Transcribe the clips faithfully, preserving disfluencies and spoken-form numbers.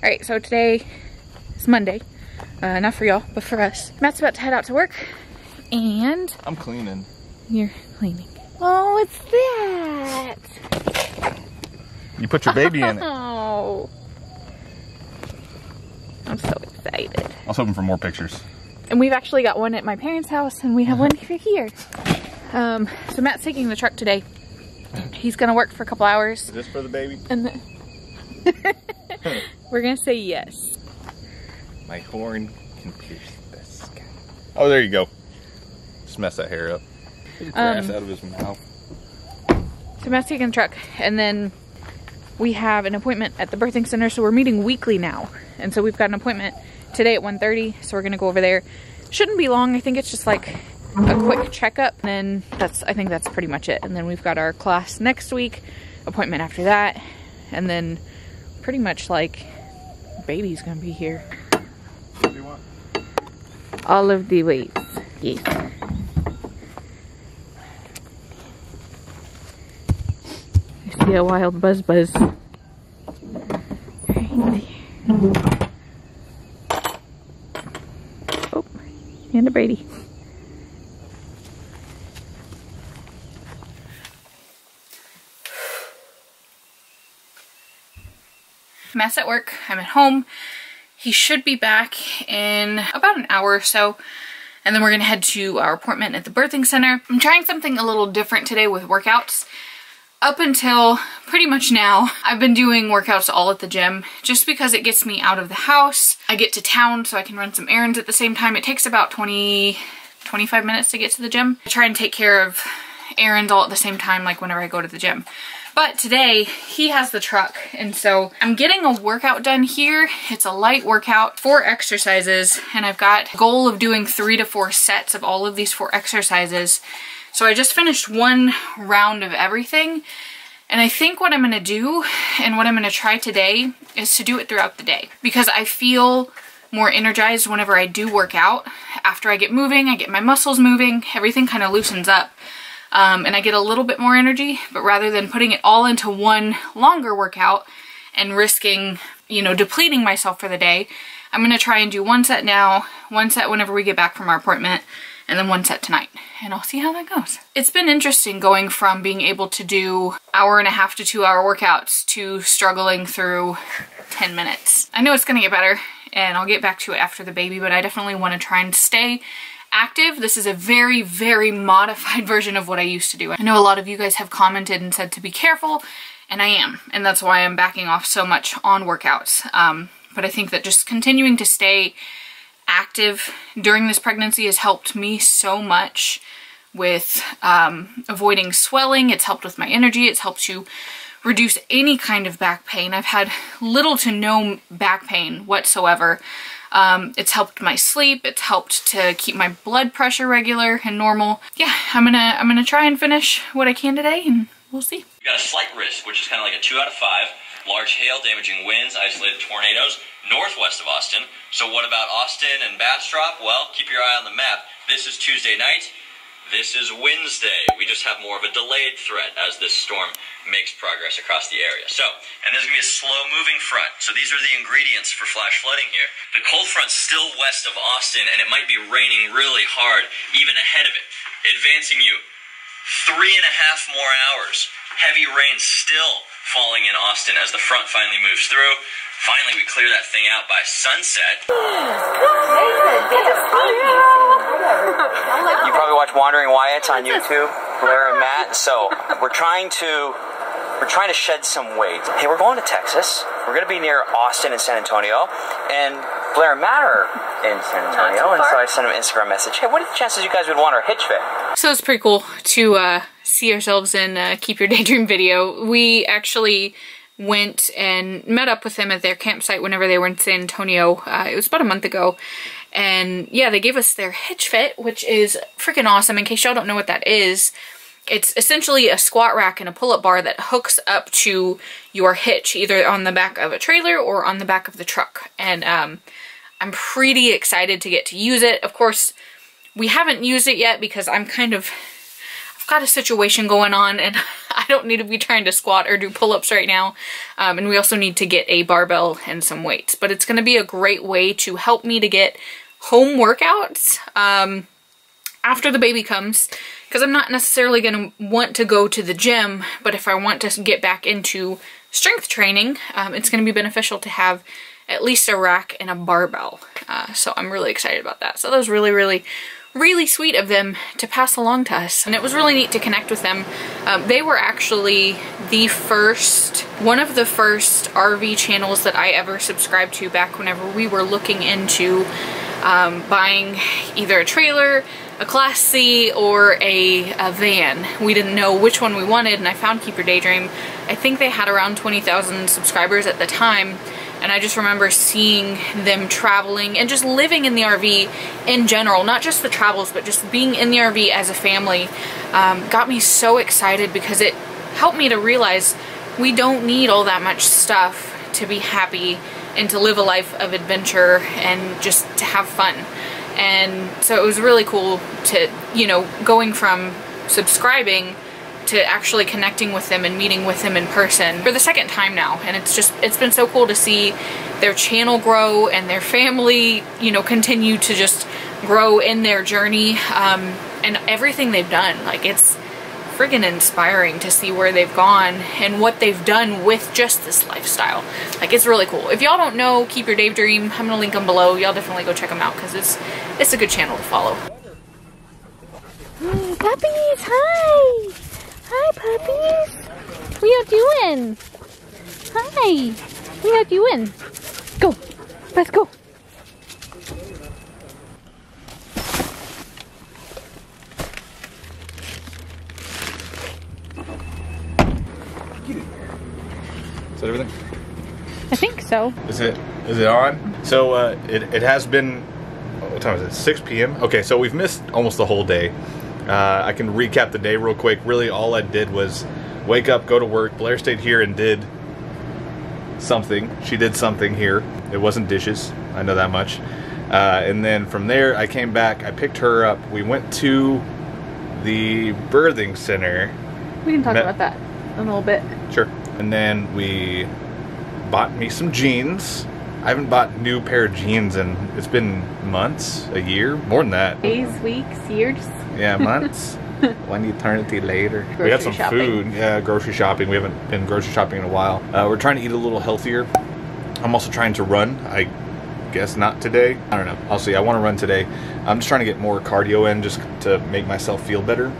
Alright, so today is Monday. Uh, not for y'all, but for us. Matt's about to head out to work, and... I'm cleaning. You're cleaning. Oh, what's that? You put your baby oh. in it. Oh. I'm so excited. I was hoping for more pictures. And we've actually got one at my parents' house, and we have mm-hmm. one here. Um, so Matt's taking the truck today. He's gonna work for a couple hours. Is this for the baby? And the we're gonna say yes. My horn can pierce the sky. Oh, there you go. Just mess that hair up. Get the um, grass out of his mouth. So Matt's taking the truck, and then we have an appointment at the birthing center. So we're meeting weekly now, and so we've got an appointment today at one thirty. So we're gonna go over there. Shouldn't be long. I think it's just like a quick checkup, and then that's I think that's pretty much it. And then we've got our class next week, appointment after that, and then pretty much like baby's gonna be here. What do you want? All of the weights. Yes. I see a wild buzz buzz. Right there. Oh, and a Brady. Matt's at work, I'm at home. He should be back in about an hour or so, and then we're gonna head to our appointment at the birthing center. I'm trying something a little different today with workouts. Up until pretty much now, I've been doing workouts all at the gym just because it gets me out of the house. I get to town so I can run some errands at the same time. It takes about twenty, twenty-five minutes to get to the gym. I try and take care of errands all at the same time, like whenever I go to the gym. But today, he has the truck, and so I'm getting a workout done here. It's a light workout, four exercises, and I've got a goal of doing three to four sets of all of these four exercises. So I just finished one round of everything, and I think what I'm gonna do and what I'm gonna try today is to do it throughout the day, because I feel more energized whenever I do work out. After I get moving, I get my muscles moving, everything kind of loosens up. Um, and I get a little bit more energy, but rather than putting it all into one longer workout and risking, you know, depleting myself for the day, I'm going to try and do one set now, one set whenever we get back from our appointment, and then one set tonight, and I'll see how that goes. It's been interesting going from being able to do hour and a half to two hour workouts to struggling through ten minutes. I know it's going to get better, and I'll get back to it after the baby, but I definitely want to try and stay active. This is a very, very modified version of what I used to do. I know a lot of you guys have commented and said to be careful, and I am, and that's why I'm backing off so much on workouts. Um, but I think that just continuing to stay active during this pregnancy has helped me so much with um, avoiding swelling. It's helped with my energy. It's helped you reduce any kind of back pain. I've had little to no back pain whatsoever. Um, it's helped my sleep. It's helped to keep my blood pressure regular and normal. Yeah, I'm gonna I'm gonna try and finish what I can today, and we'll see. You got a slight risk, which is kind of like a two out of five. Large hail, damaging winds, isolated tornadoes, northwest of Austin. So what about Austin and Bastrop? Well, keep your eye on the map. This is Tuesday night. This is Wednesday. We just have more of a delayed threat as this storm makes progress across the area. So, and there's going to be a slow-moving front. So these are the ingredients for flash flooding here. The cold front's still west of Austin, and it might be raining really hard even ahead of it, advancing you three and a half more hours. Heavy rain still falling in Austin as the front finally moves through. Finally, we clear that thing out by sunset. You probably watch Wandering Wyatts on YouTube, Blair and Matt. So we're trying to we're trying to shed some weight. Hey, we're going to Texas. We're going to be near Austin and San Antonio, and Blair and Matt are in San Antonio, and so I sent him an Instagram message. Hey, what are the chances you guys would want our hitch fit? So it's pretty cool to uh, see ourselves in uh, Keep Your Daydream video. We actually went and met up with them at their campsite whenever they were in San Antonio. Uh, it was about a month ago. And yeah, they gave us their hitch fit, which is freaking awesome. In case y'all don't know what that is, it's essentially a squat rack and a pull-up bar that hooks up to your hitch, either on the back of a trailer or on the back of the truck. And um, I'm pretty excited to get to use it. Of course, we haven't used it yet because I'm kind of got a situation going on and I don't need to be trying to squat or do pull-ups right now. Um, and we also need to get a barbell and some weights, but it's gonna be a great way to help me to get home workouts um, after the baby comes, because I'm not necessarily gonna want to go to the gym, but if I want to get back into strength training, um, it's gonna be beneficial to have at least a rack and a barbell. Uh, so I'm really excited about that. So that was really, really, really sweet of them to pass along to us. And it was really neat to connect with them. Um, they were actually the first, one of the first R V channels that I ever subscribed to back whenever we were looking into um, buying either a trailer, a Class C, or a, a van. We didn't know which one we wanted, and I found Keep Your Daydream. I think they had around twenty thousand subscribers at the time. And I just remember seeing them traveling and just living in the R V in general, not just the travels, but just being in the R V as a family, um, got me so excited because it helped me to realize we don't need all that much stuff to be happy and to live a life of adventure and just to have fun. And so it was really cool to, you know, going from subscribing to actually connecting with them and meeting with them in person for the second time now. And it's just, it's been so cool to see their channel grow and their family, you know, continue to just grow in their journey um, and everything they've done. Like, it's freaking inspiring to see where they've gone and what they've done with just this lifestyle. Like, it's really cool. If y'all don't know Keep Your Daydream, I'm gonna link them below. Y'all definitely go check them out because it's, it's a good channel to follow. Hey, puppies, hi! Hi, puppies. What are you doing? Hi. What are you doing? Go. Let's go. Get in there. Is that everything? I think so. Is it? Is it on? So uh, it it has been. What time is it? six P M Okay, so we've missed almost the whole day. Uh, I can recap the day real quick. Really, all I did was wake up, go to work. Blair stayed here and did something. She did something here. It wasn't dishes. I know that much. Uh, and then from there, I came back. I picked her up. We went to the birthing center. We can talk Met about that in a little bit. Sure. And then we bought me some jeans. I haven't bought a new pair of jeans in, it's been months, a year, more than that. Days, weeks, years. Yeah, months. One eternity later. Grocery we had some shopping. food. Yeah, grocery shopping. We haven't been grocery shopping in a while. Uh, we're trying to eat a little healthier. I'm also trying to run. I guess not today. I don't know. I'll see. I want to run today. I'm just trying to get more cardio in just to make myself feel better,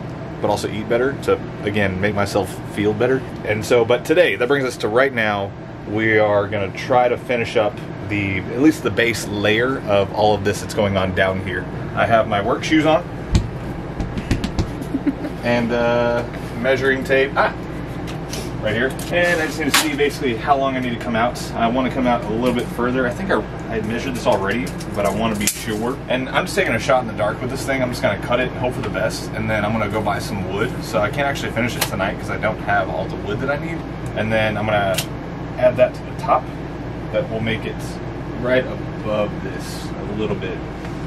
but also eat better to, again, make myself feel better. And so, but today, that brings us to right now. We are going to try to finish up the, at least the base layer of all of this that's going on down here. I have my work shoes on. And uh, measuring tape, ah, right here. And I just need to see basically how long I need to come out. I want to come out a little bit further. I think I, I measured this already, but I want to be sure. And I'm just taking a shot in the dark with this thing. I'm just going to cut it and hope for the best. And then I'm going to go buy some wood. So I can't actually finish it tonight because I don't have all the wood that I need. And then I'm going to add that to the top. That will make it right above this a little bit.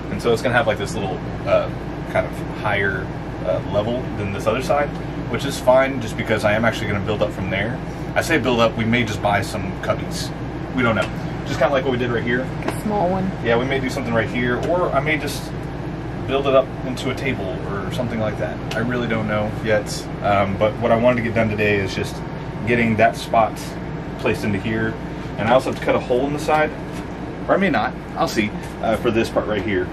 And so it's going to have like this little uh, kind of higher Uh, level than this other side, which is fine just because I am actually going to build up from there. I say build up, we may just buy some cubbies. We don't know. Just kind of like what we did right here. A small one. Yeah, we may do something right here, or I may just build it up into a table or something like that. I really don't know yet, um, but what I wanted to get done today is just getting that spot placed into here. And I also have to cut a hole in the side, or I may not, I'll see, uh, for this part right here.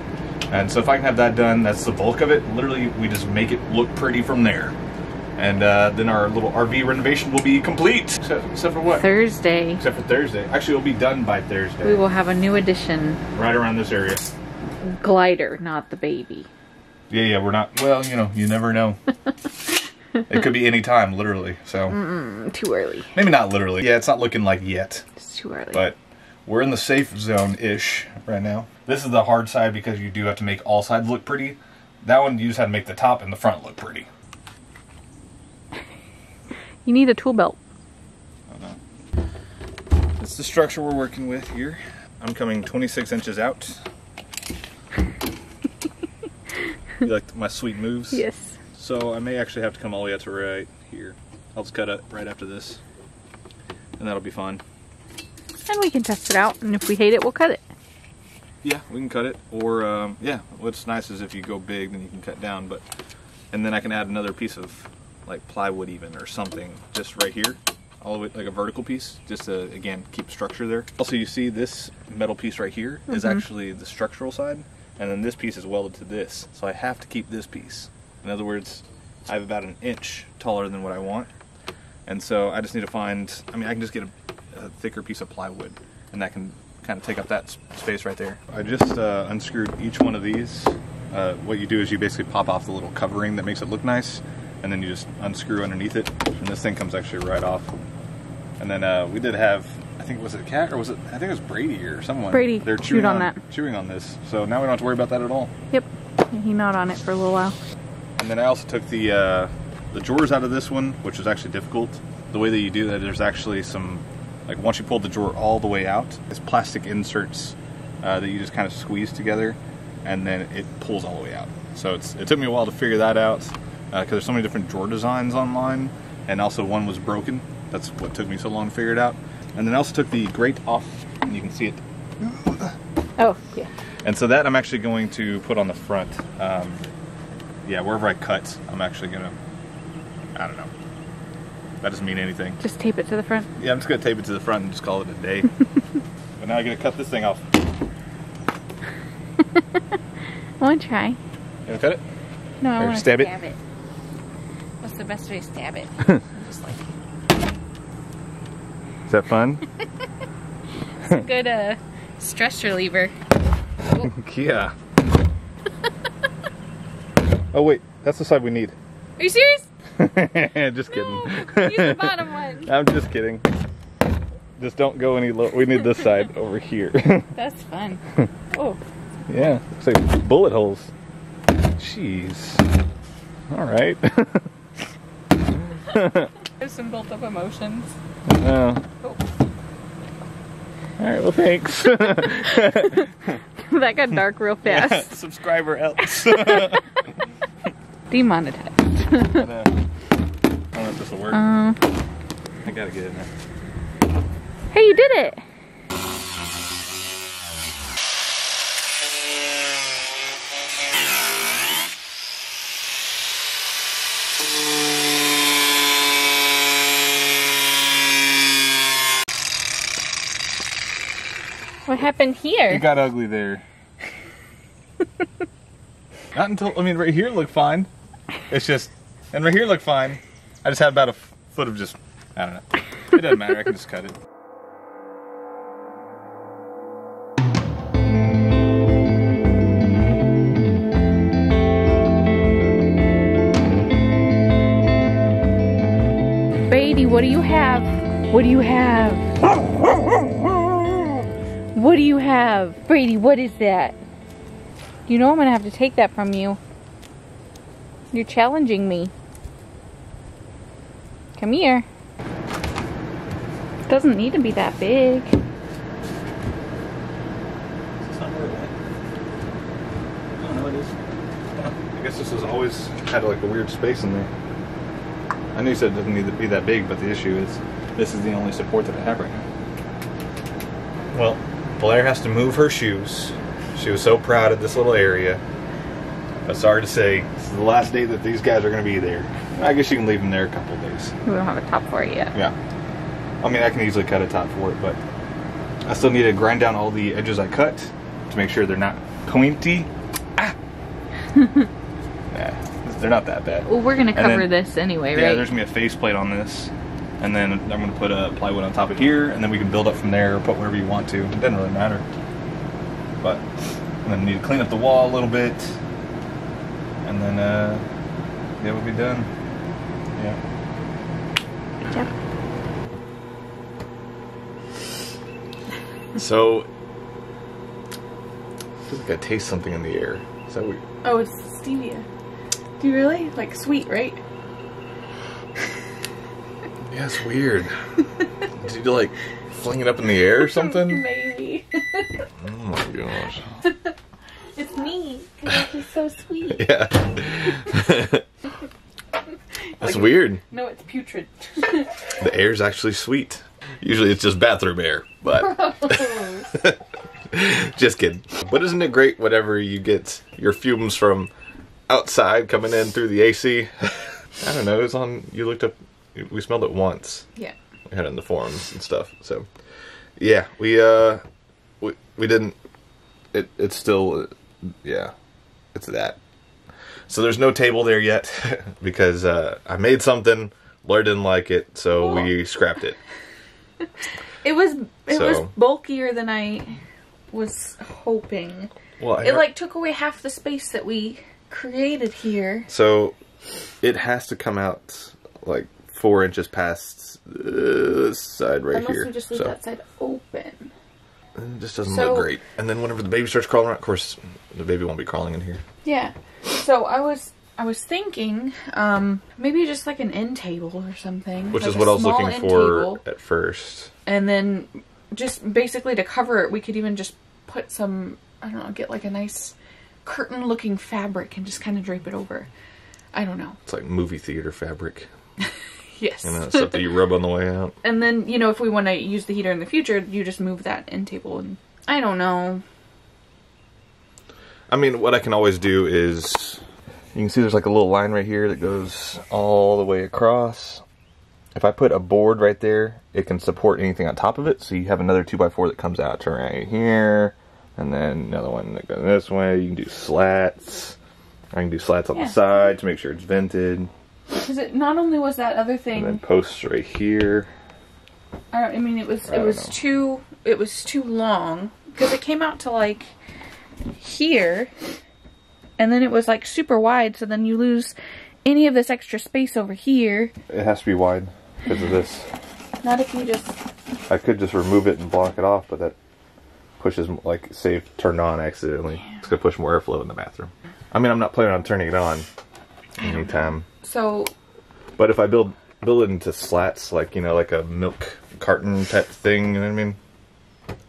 And so if I can have that done, that's the bulk of it. Literally, we just make it look pretty from there. And uh, then our little R V renovation will be complete. Except, except for what? Thursday. Except for Thursday. Actually, it'll be done by Thursday. We will have a new addition. Right around this area. Glider, not the baby. Yeah, yeah, we're not. Well, you know, you never know. It could be any time, literally. So. Mm-mm, too early. Maybe not literally. Yeah, it's not looking like yet. It's too early. But we're in the safe zone-ish right now. This is the hard side because you do have to make all sides look pretty. That one, you just had to make the top and the front look pretty. You need a tool belt. Oh, no. That's the structure we're working with here. I'm coming twenty-six inches out. You like my sweet moves? Yes. So I may actually have to come all the way up to right here. I'll just cut it right after this, and that'll be fine. And we can test it out, and if we hate it, we'll cut it. Yeah, we can cut it, or um, yeah, what's nice is if you go big, then you can cut down, but, and then I can add another piece of like plywood even or something just right here, all the way, like a vertical piece, just to, again, keep structure there. Also, you see this metal piece right here mm-hmm. is actually the structural side, and then this piece is welded to this, so I have to keep this piece. In other words, I have about an inch taller than what I want, and so I just need to find, I mean, I can just get a, a thicker piece of plywood, and that can kind of take up that space right there. I just uh, unscrewed each one of these. Uh, what you do is you basically pop off the little covering that makes it look nice, and then you just unscrew underneath it, and this thing comes actually right off. And then uh, we did have, I think, was it a cat, or was it, I think it was Brady or someone. Brady, They're chewing on, on that. Chewing on this, so now we don't have to worry about that at all. Yep, he gnawed on it for a little while. And then I also took the, uh, the drawers out of this one, which was actually difficult. The way that you do that, there's actually some, like once you pull the drawer all the way out, it's plastic inserts uh, that you just kind of squeeze together, and then it pulls all the way out. So it's, it took me a while to figure that out, because uh, there's so many different drawer designs online, and also one was broken. That's what took me so long to figure it out. And then I also took the grate off, and you can see it. Oh, yeah. And so that I'm actually going to put on the front. Um, yeah, wherever I cut, I'm actually gonna, I don't know. That doesn't mean anything. Just tape it to the front? Yeah, I'm just going to tape it to the front and just call it a day. But now I'm going to cut this thing off. I want to try. You want to cut it? No, or I want to stab, stab it. it. What's the best way to stab it? Just like... Is that fun? It's a good uh, stress reliever. Oh. Yeah. Oh, wait. That's the side we need. Are you serious? Just kidding. No, use the bottom one. I'm just kidding. Just don't go any lower. We need this side over here. That's fun. Oh. Yeah. Looks like bullet holes. Jeez. All right. There's some built-up emotions. Uh, oh. All right. Well, thanks. That got dark real fast. Yeah, subscriber else. Demonetized. But, uh, I don't know if this will work. Um, I gotta get in there. Hey, you did it! What happened here? It got ugly there. Not until, I mean, right here it looked fine. It's just, and right here look fine. I just have about a foot of just, I don't know. It doesn't matter, I can just cut it. Brady, what do you have? What do you have? What do you have? Brady, what is that? You know I'm gonna have to take that from you. You're challenging me. Come here. It doesn't need to be that big. It's not really bad. I don't know, it is. I guess this has always had like a weird space in there. I knew you said it doesn't need to be that big, but the issue is this is the only support that I have right now. Well, Blair has to move her shoes. She was so proud of this little area. But sorry to say, this is the last day that these guys are going to be there. I guess you can leave them there a couple of days. We don't have a top for it yet. Yeah. I mean, I can easily cut a top for it, but I still need to grind down all the edges I cut to make sure they're not pointy. Ah! Nah, they're not that bad. Well, we're going to cover then, this anyway, right? Yeah, there's going to be a face plate on this. And then I'm going to put a plywood on top of here, and then we can build up from there or put wherever you want to. It doesn't really matter. But I'm going to need to clean up the wall a little bit. And then, uh, yeah, we'll be done. Yeah. Yep. So, I feel like I taste something in the air. Is that weird? Oh, it's stevia. Do you really? Like sweet, right? Yeah, it's weird. Did you, like, fling it up in the air or something? Maybe. Oh my gosh. It's me, because it's so sweet. Yeah. That's like, weird. No, it's putrid. The air's actually sweet. Usually it's just bathroom air, but just kidding. But isn't it great whenever you get your fumes from outside coming in through the A C? I don't know, it was on, you looked up, we smelled it once. Yeah. We had it in the forums and stuff, so. Yeah, we, uh, we, we didn't, it, it's still, uh, yeah, it's that. So there's no table there yet, because uh, I made something, Laura didn't like it, so cool. we scrapped it. It was, it so. was bulkier than I was hoping. Well, I it like took away half the space that we created here. So it has to come out like four inches past this side right Unless here. Unless we just leave so. that side open. It just doesn't so, look great. And then whenever the baby starts crawling around, of course, the baby won't be crawling in here. Yeah. So I was I was thinking um, maybe just like an end table or something. Which like is what I was looking for table. at first. And then just basically to cover it, we could even just put some, I don't know, get like a nice curtain looking fabric and just kind of drape it over. I don't know. It's like movie theater fabric. Yes. You know, stuff that you rub on the way out. And then, you know, if we want to use the heater in the future, you just move that end table and I don't know. I mean, what I can always do is, you can see there's like a little line right here that goes all the way across. If I put a board right there, it can support anything on top of it. So you have another two by four that comes out to right here. And then another one that goes this way. You can do slats. I can do slats on yeah. the side to make sure it's vented. Because it not only was that other thing. And then posts right here. I don't. I mean, it was it was know. too it was too long because it came out to like here, and then it was like super wide. So then you lose any of this extra space over here. It has to be wide because of this. Not if you just. I could just remove it and block it off, but that pushes like say if turned on accidentally. Yeah. It's gonna push more airflow in the bathroom. I mean, I'm not planning on turning it on anytime. So, but if I build build it into slats, like you know, like a milk carton type thing, you know what I mean,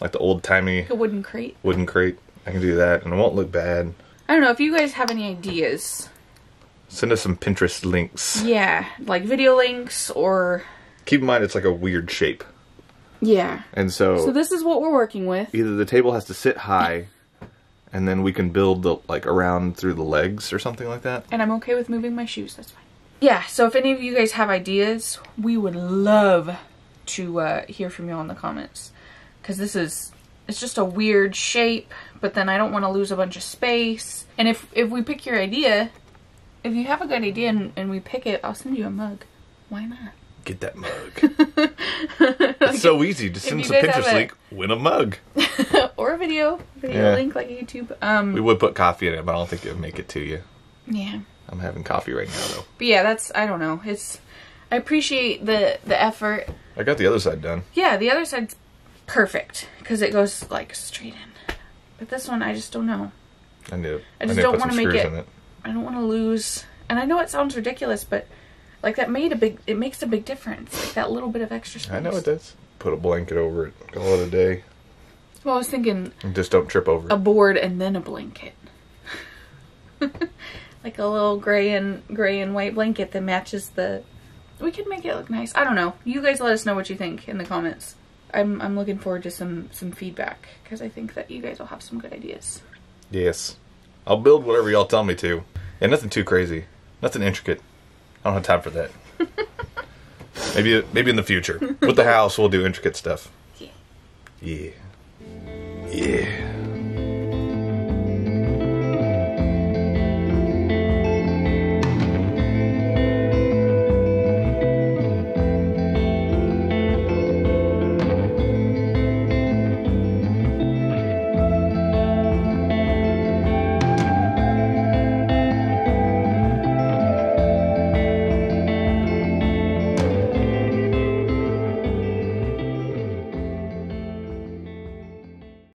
like the old timey a wooden crate. Wooden crate. I can do that, and it won't look bad. I don't know if you guys have any ideas. Send us some Pinterest links. Yeah, like video links or. Keep in mind, it's like a weird shape. Yeah. And so. So this is what we're working with. Either the table has to sit high. And then we can build the, like around through the legs or something like that. And I'm okay with moving my shoes, that's fine. Yeah, so if any of you guys have ideas, we would love to uh, hear from y'all in the comments. Because this is, it's just a weird shape, but then I don't want to lose a bunch of space. And if, if we pick your idea, if you have a good idea and, and we pick it, I'll send you a mug. Why not? Get that mug. It's like, so easy. Just send us a Pinterest link, win a mug. Or a video. Video yeah. link like a YouTube. Um, we would put coffee in it, but I don't think it would make it to you. Yeah. I'm having coffee right now, though. But yeah, that's, I don't know. It's. I appreciate the, the effort. I got the other side done. Yeah, the other side's perfect because it goes like straight in. But this one, I just don't know. I knew. I just I knew don't want to make it, it. I don't want to lose. And I know it sounds ridiculous, but. Like that made a big, it makes a big difference. Like that little bit of extra space. I know it does. Put a blanket over it. Call it a day. Well, I was thinking. And just don't trip over it. A board and then a blanket. Like a little gray and gray and white blanket that matches the. We could make it look nice. I don't know. You guys let us know what you think in the comments. I'm I'm looking forward to some some feedback because I think that you guys will have some good ideas. Yes, I'll build whatever y'all tell me to. And nothing too crazy. Nothing intricate. I don't have time for that. maybe maybe in the future. With the house, we'll do intricate stuff. Yeah. Yeah. Yeah.